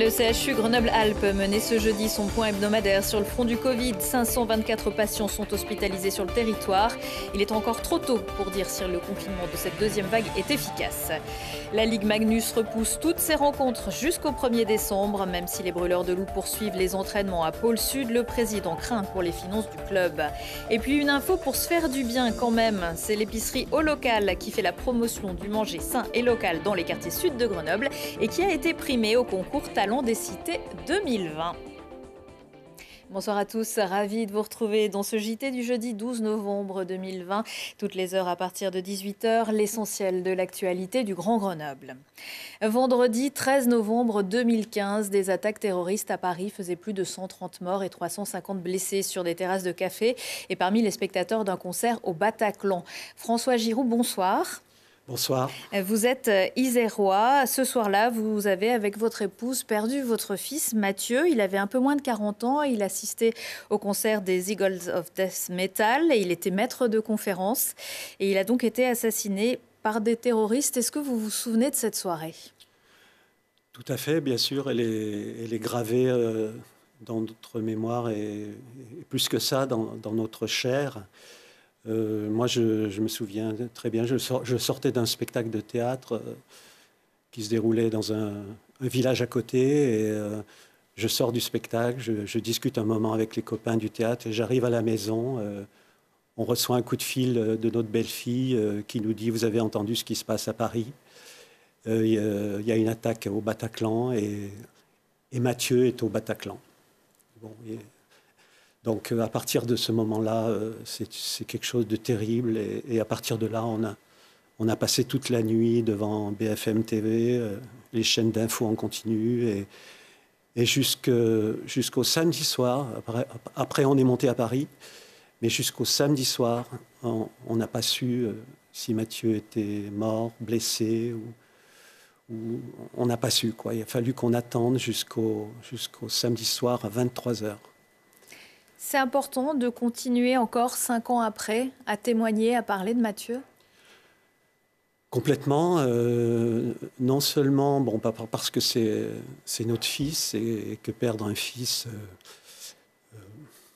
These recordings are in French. Le CHU Grenoble-Alpes menait ce jeudi son point hebdomadaire sur le front du Covid. 524 patients sont hospitalisés sur le territoire. Il est encore trop tôt pour dire si le confinement de cette deuxième vague est efficace. La Ligue Magnus repousse toutes ses rencontres jusqu'au 1er décembre. Même si les brûleurs de loups poursuivent les entraînements à Pôle Sud, le président craint pour les finances du club. Et puis une info pour se faire du bien quand même. C'est l'épicerie Au Local qui fait la promotion du manger sain et local dans les quartiers sud de Grenoble et qui a été primée au concours Talents des Cités 2020. Bonsoir à tous, ravi de vous retrouver dans ce JT du jeudi 12 novembre 2020. Toutes les heures à partir de 18 h, l'essentiel de l'actualité du Grand Grenoble. Vendredi 13 novembre 2015, des attaques terroristes à Paris faisaient plus de 130 morts et 350 blessés sur des terrasses de café et parmi les spectateurs d'un concert au Bataclan. François Giroud, bonsoir. Bonsoir. Vous êtes isérois. Ce soir-là, vous avez, avec votre épouse, perdu votre fils Mathieu. Il avait un peu moins de 40 ans. Il assistait au concert des Eagles of Death Metal. Et il était maître de conférence. Et il a donc été assassiné par des terroristes. Est-ce que vous vous souvenez de cette soirée? Tout à fait, bien sûr. Elle est gravée dans notre mémoire et plus que ça, dans notre chair. Moi, je me souviens très bien, je sortais d'un spectacle de théâtre qui se déroulait dans un village à côté. Et, je sors du spectacle, je discute un moment avec les copains du théâtre. J'arrive à la maison, on reçoit un coup de fil de notre belle-fille qui nous dit « Vous avez entendu ce qui se passe à Paris. Il y a une attaque au Bataclan et Mathieu est au Bataclan. » Bon, donc, à partir de ce moment-là, c'est quelque chose de terrible. Et à partir de là, on a passé toute la nuit devant BFM TV, les chaînes d'infos en continu. Et jusqu'au samedi soir, après on est monté à Paris, mais jusqu'au samedi soir, on n'a pas su si Mathieu était mort, blessé, ou on n'a pas su, quoi. Il a fallu qu'on attende jusqu'au samedi soir à 23 h. C'est important de continuer encore 5 ans après à témoigner, à parler de Mathieu? Complètement. Non seulement bon, parce que c'est notre fils et que perdre un fils,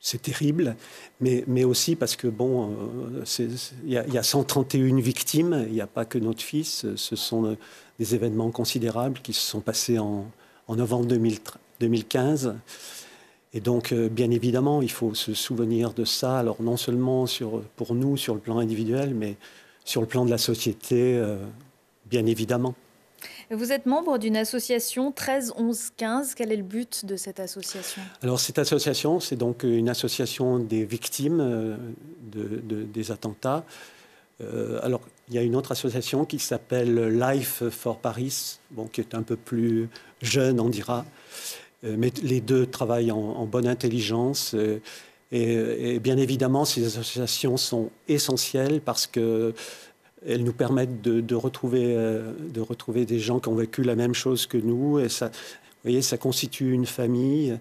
c'est terrible, mais aussi parce que bon, il y a 131 victimes, il n'y a pas que notre fils. Ce sont des événements considérables qui se sont passés en novembre 2015. Et donc, bien évidemment, il faut se souvenir de ça. Alors, non seulement pour nous, sur le plan individuel, mais sur le plan de la société, bien évidemment. Vous êtes membre d'une association 13-11-15. Quel est le but de cette association? Alors, cette association, c'est donc une association des victimes des attentats. Alors, il y a une autre association qui s'appelle Life for Paris, bon, qui est un peu plus jeune, on dira. Mais les deux travaillent en bonne intelligence. Et bien évidemment, ces associations sont essentielles parce qu'elles nous permettent de retrouver des gens qui ont vécu la même chose que nous. Et ça, vous voyez, ça constitue une famille.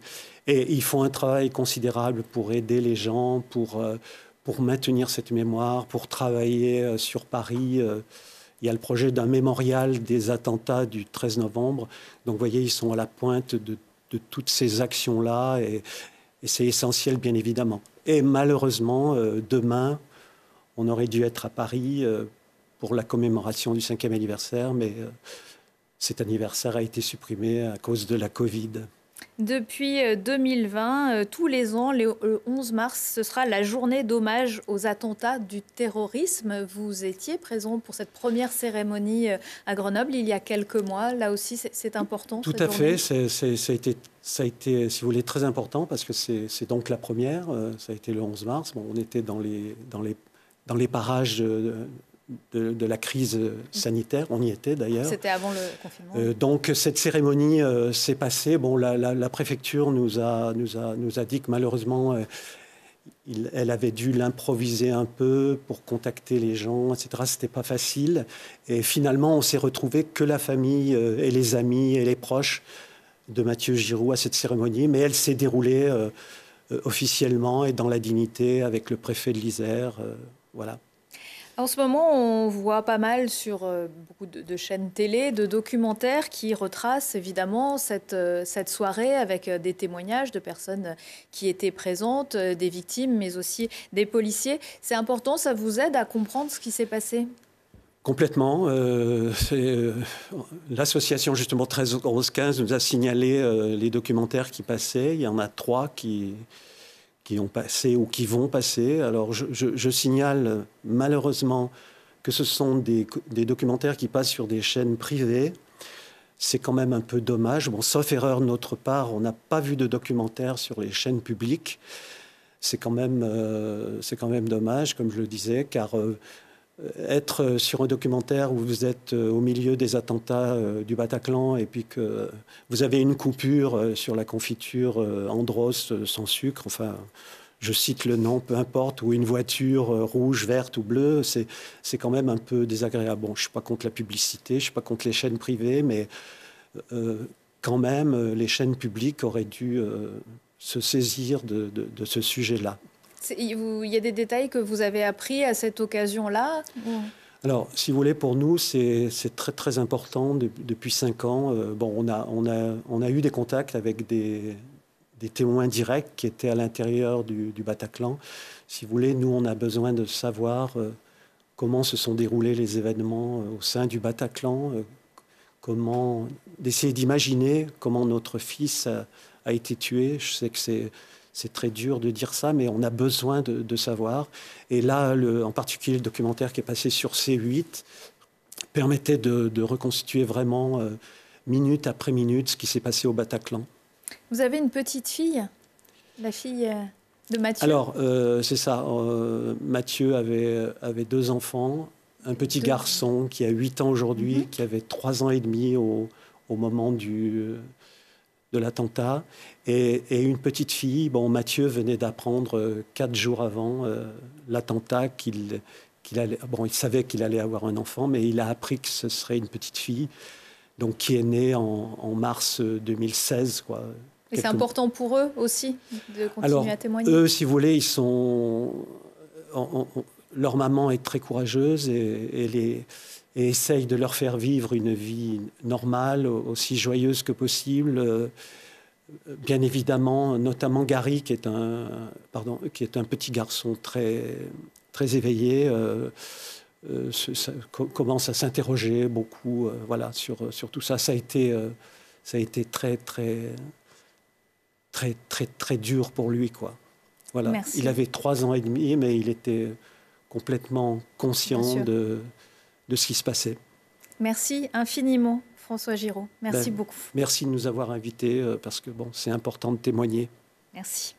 Et ils font un travail considérable pour aider les gens, pour maintenir cette mémoire, pour travailler sur Paris. Il y a le projet d'un mémorial des attentats du 13 novembre. Donc, vous voyez, ils sont à la pointe de toutes ces actions-là. Et c'est essentiel, bien évidemment. Et malheureusement, demain, on aurait dû être à Paris pour la commémoration du 5e anniversaire. Mais cet anniversaire a été supprimé à cause de la Covid. Depuis 2020, tous les ans, le 11 mars, ce sera la journée d'hommage aux attentats du terrorisme. Vous étiez présent pour cette première cérémonie à Grenoble il y a quelques mois. Là aussi, c'est important. Tout à fait. Ça a été, si vous voulez, très important parce que c'est donc la première. Ça a été le 11 mars. Bon, on était dans les parages de la crise sanitaire. On y était d'ailleurs. C'était avant le confinement. Donc cette cérémonie s'est passée. Bon, la préfecture nous a dit que malheureusement, elle avait dû l'improviser un peu pour contacter les gens, etc. C'était pas facile. Et finalement, on s'est retrouvé que la famille et les amis et les proches de Mathieu Giroud à cette cérémonie. Mais elle s'est déroulée officiellement et dans la dignité avec le préfet de l'Isère. Voilà. En ce moment, on voit pas mal sur beaucoup de chaînes télé, de documentaires qui retracent évidemment cette soirée avec des témoignages de personnes qui étaient présentes, des victimes, mais aussi des policiers. C'est important, ça vous aide à comprendre ce qui s'est passé ? Complètement. L'association justement 13-11-15 nous a signalé les documentaires qui passaient. Il y en a 3 qui ont passé ou qui vont passer. Alors je signale malheureusement que ce sont des documentaires qui passent sur des chaînes privées. C'est quand même un peu dommage. Bon, sauf erreur de notre part, on n'a pas vu de documentaire sur les chaînes publiques. C'est quand même dommage, comme je le disais, car être sur un documentaire où vous êtes au milieu des attentats du Bataclan et puis que vous avez une coupure sur la confiture Andros sans sucre, enfin, je cite le nom, peu importe, ou une voiture rouge, verte ou bleue, c'est quand même un peu désagréable. Bon, je ne suis pas contre la publicité, je ne suis pas contre les chaînes privées, mais quand même, les chaînes publiques auraient dû se saisir de ce sujet-là. Il y a des détails que vous avez appris à cette occasion-là? Alors, si vous voulez, pour nous, c'est très, très important depuis 5 ans. Bon, on a eu des contacts avec des témoins directs qui étaient à l'intérieur du Bataclan. Si vous voulez, nous, on a besoin de savoir comment se sont déroulés les événements au sein du Bataclan, comment d'essayer d'imaginer comment notre fils a été tué. Je sais que c'est très dur de dire ça, mais on a besoin de savoir. Et là, en particulier, le documentaire qui est passé sur C8 permettait de reconstituer vraiment, minute après minute, ce qui s'est passé au Bataclan. Vous avez une petite fille, la fille de Mathieu. Alors, c'est ça. Mathieu avait 2 enfants. Un petit garçon qui a 8 ans aujourd'hui, qui avait 3 ans et demi au moment de l'attentat, et une petite fille. Bon, Mathieu venait d'apprendre 4 jours avant l'attentat qu'il savait qu'il allait avoir un enfant, mais il a appris que ce serait une petite fille, donc qui est née en mars 2016, quoi. Et c'est important pour eux aussi de continuer à témoigner. Eux, si vous voulez, ils sont leur maman est très courageuse et essaye de leur faire vivre une vie normale, aussi joyeuse que possible. Bien évidemment, notamment Gary, qui est un petit garçon très, très éveillé, commence à s'interroger beaucoup voilà, sur tout ça. Ça a été très, très, très, très, très dur pour lui, quoi. Voilà. Il avait 3 ans et demi, mais il était complètement conscient de ce qui se passait. Merci infiniment, François Giraud. Merci beaucoup. Merci de nous avoir invités, parce que bon, c'est important de témoigner. Merci.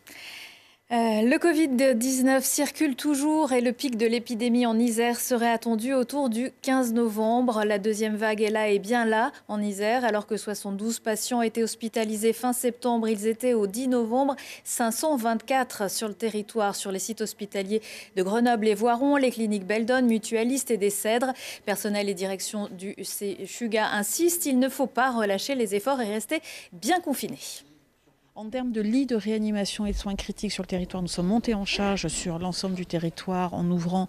Le Covid-19 circule toujours et le pic de l'épidémie en Isère serait attendu autour du 15 novembre. La deuxième vague est là et bien là en Isère. Alors que 72 patients étaient hospitalisés fin septembre, ils étaient au 10 novembre 524 sur le territoire, sur les sites hospitaliers de Grenoble et Voiron, les cliniques Beldonne, Mutualiste et des Cèdres. Personnel et direction du CHU insistent, il ne faut pas relâcher les efforts et rester bien confinés. En termes de lits de réanimation et de soins critiques sur le territoire, nous sommes montés en charge sur l'ensemble du territoire en ouvrant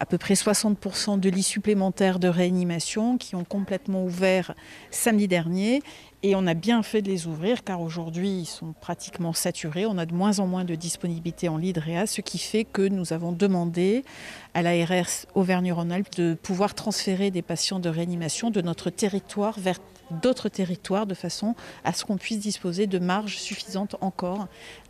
à peu près 60% de lits supplémentaires de réanimation qui ont complètement ouvert samedi dernier. Et on a bien fait de les ouvrir car aujourd'hui, ils sont pratiquement saturés. On a de moins en moins de disponibilité en lits de réa, ce qui fait que nous avons demandé à l'ARS Auvergne-Rhône-Alpes de pouvoir transférer des patients de réanimation de notre territoire vers d'autres territoires de façon à ce qu'on puisse disposer de marges suffisantes encore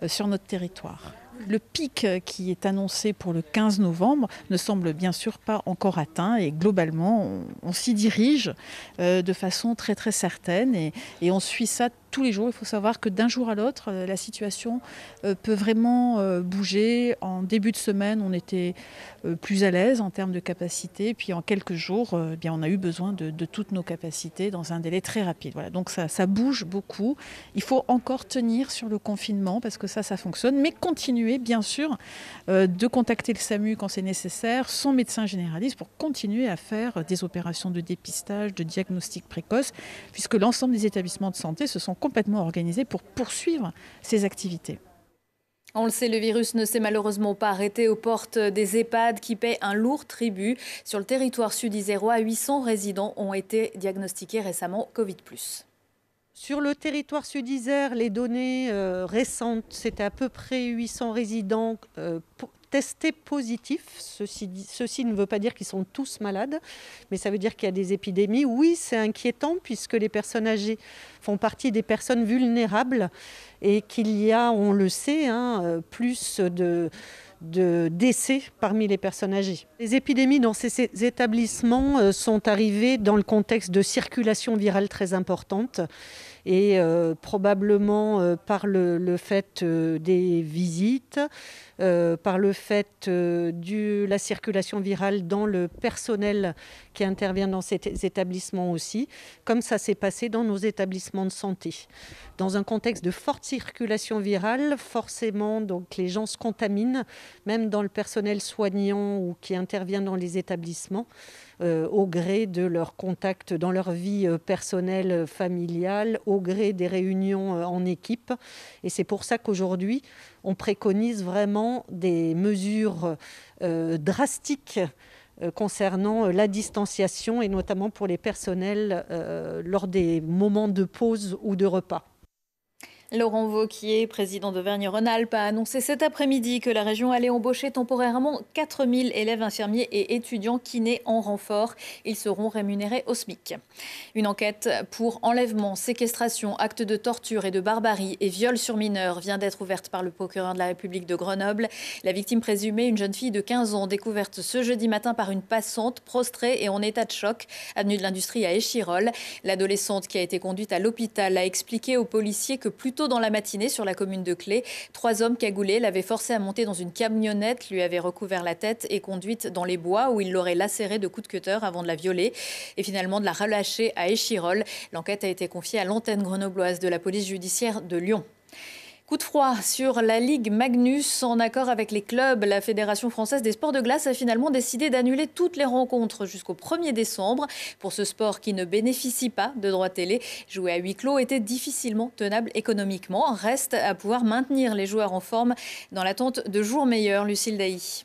sur notre territoire. Le pic qui est annoncé pour le 15 novembre ne semble bien sûr pas encore atteint et globalement on s'y dirige de façon très très certaine et on suit ça tous les jours. Il faut savoir que d'un jour à l'autre, la situation peut vraiment bouger. En début de semaine, on était plus à l'aise en termes de capacité. Puis en quelques jours, eh bien, on a eu besoin de toutes nos capacités dans un délai très rapide. Voilà. Donc ça bouge beaucoup. Il faut encore tenir sur le confinement parce que ça fonctionne. Mais continuer, bien sûr, de contacter le SAMU quand c'est nécessaire, son médecin généraliste pour continuer à faire des opérations de dépistage, de diagnostic précoce, puisque l'ensemble des établissements de santé se sont complètement organisés pour poursuivre ces activités. On le sait, le virus ne s'est malheureusement pas arrêté aux portes des EHPAD qui paient un lourd tribut. Sur le territoire sud-isérois, 800 résidents ont été diagnostiqués récemment Covid+. Sur le territoire sud-isère, les données récentes, c'était à peu près 800 résidents testés positifs. Ceci ne veut pas dire qu'ils sont tous malades, mais ça veut dire qu'il y a des épidémies. Oui, c'est inquiétant puisque les personnes âgées font partie des personnes vulnérables et qu'il y a, on le sait, plus de décès parmi les personnes âgées. Les épidémies dans ces établissements sont arrivées dans le contexte de circulation virale très importante et probablement par le fait des visites, par le fait de la circulation virale dans le personnel qui intervient dans ces établissements aussi, comme ça s'est passé dans nos établissements de santé. Dans un contexte de forte circulation virale, forcément, donc, les gens se contaminent, même dans le personnel soignant ou qui intervient dans les établissements, au gré de leurs contacts dans leur vie personnelle, familiale, au gré des réunions en équipe. Et c'est pour ça qu'aujourd'hui, on préconise vraiment des mesures drastiques concernant la distanciation et notamment pour les personnels lors des moments de pause ou de repas. Laurent Wauquiez, président d'Auvergne-Rhône-Alpes, a annoncé cet après-midi que la région allait embaucher temporairement 4000 élèves infirmiers et étudiants kinés en renfort. Ils seront rémunérés au SMIC. Une enquête pour enlèvement, séquestration, actes de torture et de barbarie et viol sur mineurs vient d'être ouverte par le procureur de la République de Grenoble. La victime présumée, une jeune fille de 15 ans, découverte ce jeudi matin par une passante, prostrée et en état de choc, avenue de l'Industrie à Échirolles. L'adolescente qui a été conduite à l'hôpital a expliqué aux policiers que plus tôt dans la matinée, sur la commune de Clé, 3 hommes cagoulés l'avaient forcée à monter dans une camionnette, lui avaient recouvert la tête et conduite dans les bois où ils l'auraient lacérée de coups de cutter avant de la violer et finalement de la relâcher à Échirolles. L'enquête a été confiée à l'antenne grenobloise de la police judiciaire de Lyon. Coup de froid sur la Ligue Magnus. En accord avec les clubs, la Fédération française des sports de glace a finalement décidé d'annuler toutes les rencontres jusqu'au 1er décembre. Pour ce sport qui ne bénéficie pas de droits télé, jouer à huis clos était difficilement tenable économiquement. Reste à pouvoir maintenir les joueurs en forme dans l'attente de jours meilleurs. Lucille Dailly.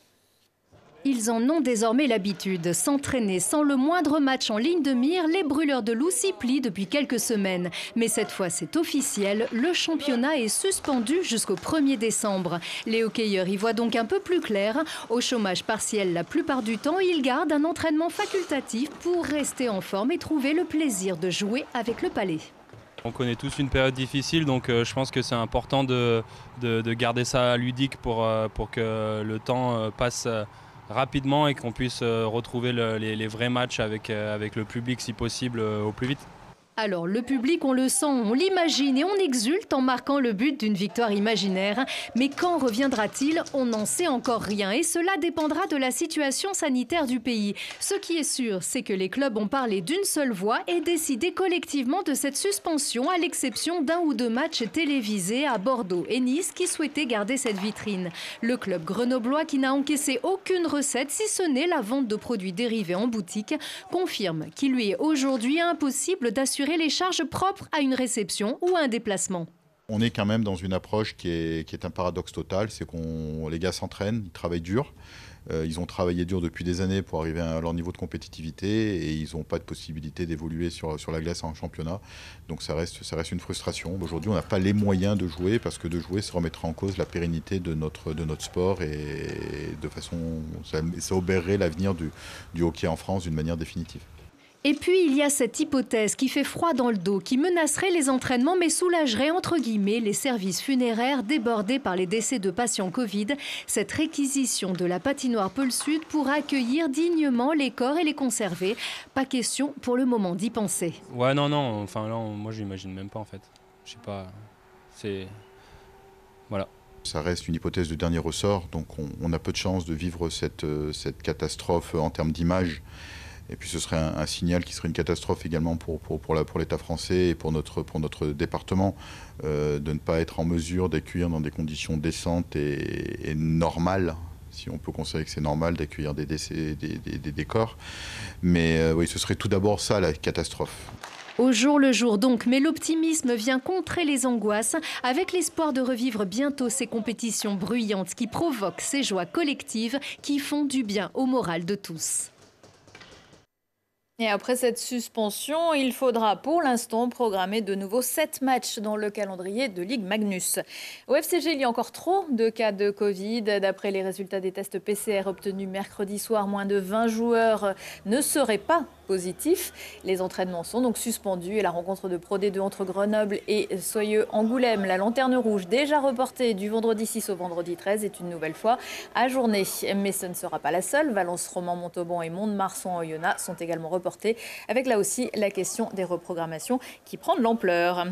Ils en ont désormais l'habitude. S'entraîner sans le moindre match en ligne de mire, les brûleurs de loup s'y plient depuis quelques semaines. Mais cette fois, c'est officiel, le championnat est suspendu jusqu'au 1er décembre. Les hockeyeurs y voient donc un peu plus clair. Au chômage partiel la plupart du temps, ils gardent un entraînement facultatif pour rester en forme et trouver le plaisir de jouer avec le palais. On connaît tous une période difficile, donc je pense que c'est important de garder ça ludique pour que le temps passe rapidement et qu'on puisse retrouver les vrais matchs avec le public si possible au plus vite. Alors le public, on le sent, on l'imagine et on exulte en marquant le but d'une victoire imaginaire. Mais quand reviendra-t-il? On n'en sait encore rien et cela dépendra de la situation sanitaire du pays. Ce qui est sûr, c'est que les clubs ont parlé d'une seule voix et décidé collectivement de cette suspension, à l'exception d'1 ou 2 matchs télévisés à Bordeaux et Nice qui souhaitaient garder cette vitrine. Le club grenoblois, qui n'a encaissé aucune recette si ce n'est la vente de produits dérivés en boutique, confirme qu'il lui est aujourd'hui impossible d'assurer les charges propres à une réception ou à un déplacement. On est quand même dans une approche qui est un paradoxe total, c'est qu'on les gars s'entraînent, ils travaillent dur, ils ont travaillé dur depuis des années pour arriver à leur niveau de compétitivité et ils n'ont pas de possibilité d'évoluer sur la glace en championnat. Donc ça reste une frustration. Aujourd'hui, on n'a pas les moyens de jouer parce que de jouer, ça remettra en cause la pérennité de notre sport et de façon, ça obérerait l'avenir du hockey en France d'une manière définitive. Et puis il y a cette hypothèse qui fait froid dans le dos, qui menacerait les entraînements mais soulagerait entre guillemets les services funéraires débordés par les décès de patients Covid. Cette réquisition de la patinoire Pôle Sud pour accueillir dignement les corps et les conserver. Pas question pour le moment d'y penser. Ouais non, enfin là moi je l'imagine même pas en fait. Je sais pas, c'est... Voilà. Ça reste une hypothèse de dernier ressort, donc on a peu de chances de vivre cette catastrophe en termes d'image. Et puis ce serait un signal qui serait une catastrophe également pour l'État français et pour notre département, de ne pas être en mesure d'accueillir dans des conditions décentes et normales, si on peut considérer que c'est normal d'accueillir des décès, des corps. Mais oui, ce serait tout d'abord ça la catastrophe. Au jour le jour donc, mais l'optimisme vient contrer les angoisses avec l'espoir de revivre bientôt ces compétitions bruyantes qui provoquent ces joies collectives qui font du bien au moral de tous. Et après cette suspension, il faudra pour l'instant programmer de nouveau 7 matchs dans le calendrier de Ligue Magnus. Au FCG, il y a encore trop de cas de Covid. D'après les résultats des tests PCR obtenus mercredi soir, moins de 20 joueurs ne seraient pas positifs. Les entraînements sont donc suspendus et la rencontre de ProD2 entre Grenoble et Soyeux-Angoulême, la lanterne rouge déjà reportée du vendredi 6 au vendredi 13, est une nouvelle fois ajournée. Mais ce ne sera pas la seule. Valence, Romans, Montauban et Mont-de-Marsan en Yonne sont également reportés, avec là aussi la question des reprogrammations qui prend de l'ampleur.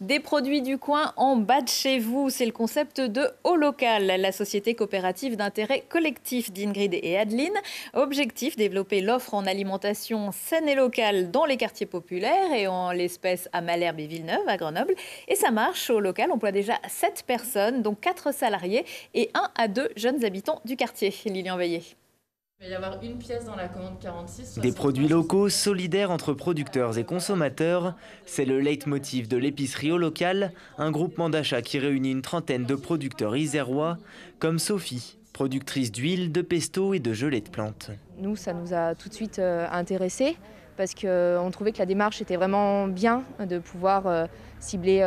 Des produits du coin en bas de chez vous, c'est le concept de Au Local, la société coopérative d'intérêt collectif d'Ingrid et Adeline. Objectif, développer l'offre en alimentation saine et locale dans les quartiers populaires et en l'espèce à Malherbe et Villeneuve à Grenoble. Et ça marche, Au Local emploie déjà 7 personnes, dont 4 salariés et 1 à 2 jeunes habitants du quartier. Lilian Veillé. Il va y avoir une pièce dans la commande 46. Des produits locaux solidaires entre producteurs et consommateurs, c'est le leitmotiv de l'épicerie Au Local, un groupement d'achat qui réunit une trentaine de producteurs isérois, comme Sophie, productrice d'huile, de pesto et de gelée de plantes. Nous, ça nous a tout de suite intéressés parce qu'on trouvait que la démarche était vraiment bien de pouvoir cibler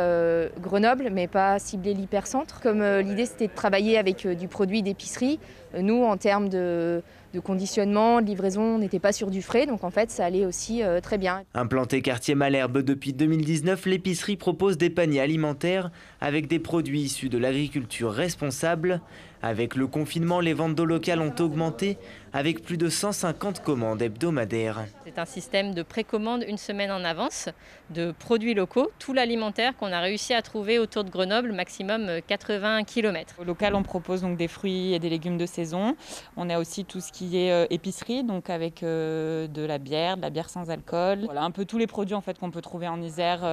Grenoble, mais pas cibler l'hypercentre. Comme l'idée, c'était de travailler avec du produit d'épicerie, nous, en termes de conditionnement, de livraison, on n'était pas sur du frais, donc en fait, ça allait aussi très bien. Implantée quartier Malherbe depuis 2019, l'épicerie propose des paniers alimentaires avec des produits issus de l'agriculture responsable. Avec le confinement, les ventes d'eau locale ont augmenté avec plus de 150 commandes hebdomadaires. C'est un système de précommande une semaine en avance de produits locaux, tout l'alimentaire qu'on a réussi à trouver autour de Grenoble, maximum 80 km. Au Local, on propose donc des fruits et des légumes de saison. On a aussi tout ce qui est épicerie, donc avec de la bière sans alcool. Voilà un peu tous les produits en fait qu'on peut trouver en Isère,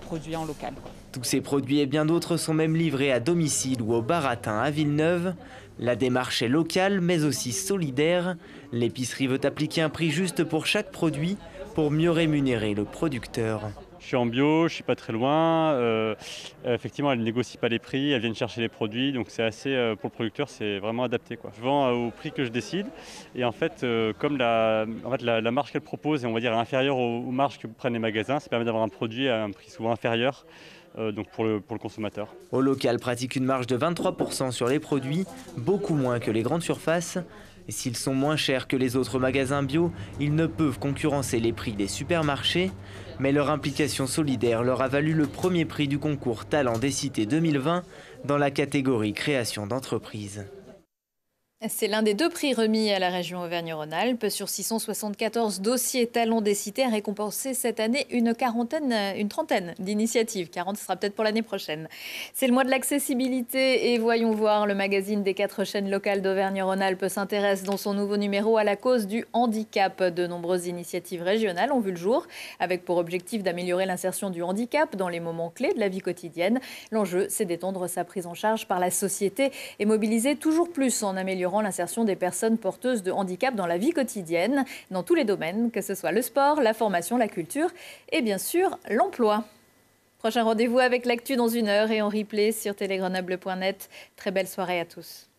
produits en local. Tous ces produits et bien d'autres sont même livrés à domicile ou au baratin à Villeneuve. La démarche est locale mais aussi solidaire. L'épicerie veut appliquer un prix juste pour chaque produit pour mieux rémunérer le producteur. Je suis en bio, je suis pas très loin. Effectivement, elle ne négocie pas les prix, elle vient chercher les produits, donc c'est assez pour le producteur, c'est vraiment adapté, quoi. Je vends au prix que je décide, et en fait, comme la marge qu'elle propose est, on va dire, inférieure aux marges que prennent les magasins, ça permet d'avoir un produit à un prix souvent inférieur, donc pour le consommateur. Au Local pratique une marge de 23% sur les produits, beaucoup moins que les grandes surfaces. Et s'ils sont moins chers que les autres magasins bio, ils ne peuvent concurrencer les prix des supermarchés. Mais leur implication solidaire leur a valu le premier prix du concours Talents des Cités 2020 dans la catégorie création d'entreprise. C'est l'un des 2 prix remis à la région Auvergne-Rhône-Alpes. Sur 674 dossiers Talents des Cités, a récompensé cette année une trentaine d'initiatives. 40, ce sera peut-être pour l'année prochaine. C'est le mois de l'accessibilité et voyons voir, le magazine des 4 chaînes locales d'Auvergne-Rhône-Alpes s'intéresse dans son nouveau numéro à la cause du handicap. De nombreuses initiatives régionales ont vu le jour, avec pour objectif d'améliorer l'insertion du handicap dans les moments clés de la vie quotidienne. L'enjeu, c'est d'étendre sa prise en charge par la société et mobiliser toujours plus en améliorant l'insertion des personnes porteuses de handicap dans la vie quotidienne, dans tous les domaines, que ce soit le sport, la formation, la culture et bien sûr l'emploi. Prochain rendez-vous avec l'actu dans 1 heure et en replay sur télégrenoble.net. Très belle soirée à tous.